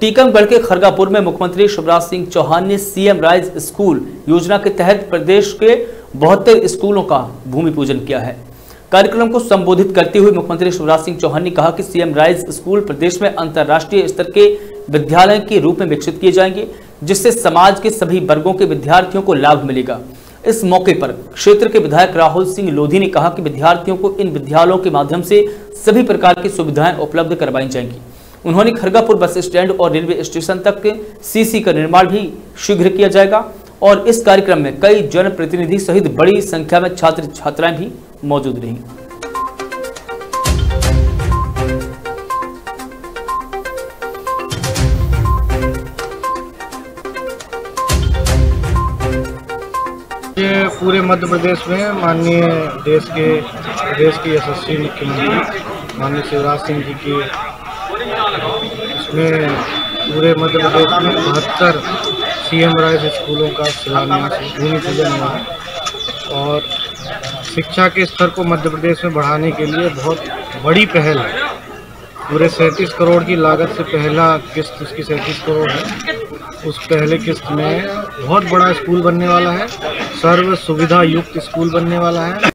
टीकमगढ़ के खरगापुर में मुख्यमंत्री शिवराज सिंह चौहान ने सीएम राइज स्कूल योजना के तहत प्रदेश के 72 स्कूलों का भूमि पूजन किया है। कार्यक्रम को संबोधित करते हुए मुख्यमंत्री शिवराज सिंह चौहान ने कहा कि सीएम राइज स्कूल प्रदेश में अंतर्राष्ट्रीय स्तर के विद्यालय के रूप में विकसित किए जाएंगे, जिससे समाज के सभी वर्गों के विद्यार्थियों को लाभ मिलेगा। इस मौके पर क्षेत्र के विधायक राहुल सिंह लोधी ने कहा कि विद्यार्थियों को इन विद्यालयों के माध्यम से सभी प्रकार की सुविधाएं उपलब्ध करवाई जाएंगी। उन्होंने खरगापुर बस स्टैंड और रेलवे स्टेशन तक के सीसी का निर्माण भी शीघ्र किया जाएगा और इस कार्यक्रम में कई जनप्रतिनिधि सहित बड़ी संख्या में छात्र छात्राएं भी मौजूद रहेंगी। पूरे मध्य प्रदेश में माननीय देश के यशस्वी मुख्यमंत्री माननीय शिवराज सिंह जी की इसमें पूरे मध्य प्रदेश में 72 सीएम राइज स्कूलों का शिलान्यास भूमि पूजन हुआ है और शिक्षा के स्तर को मध्य प्रदेश में बढ़ाने के लिए बहुत बड़ी पहल है। पूरे 37 करोड़ की लागत से पहला किस्त उसकी 37 करोड़ है। उस पहले किस्त में बहुत बड़ा स्कूल बनने वाला है, सर्व सुविधा युक्त स्कूल बनने वाला है।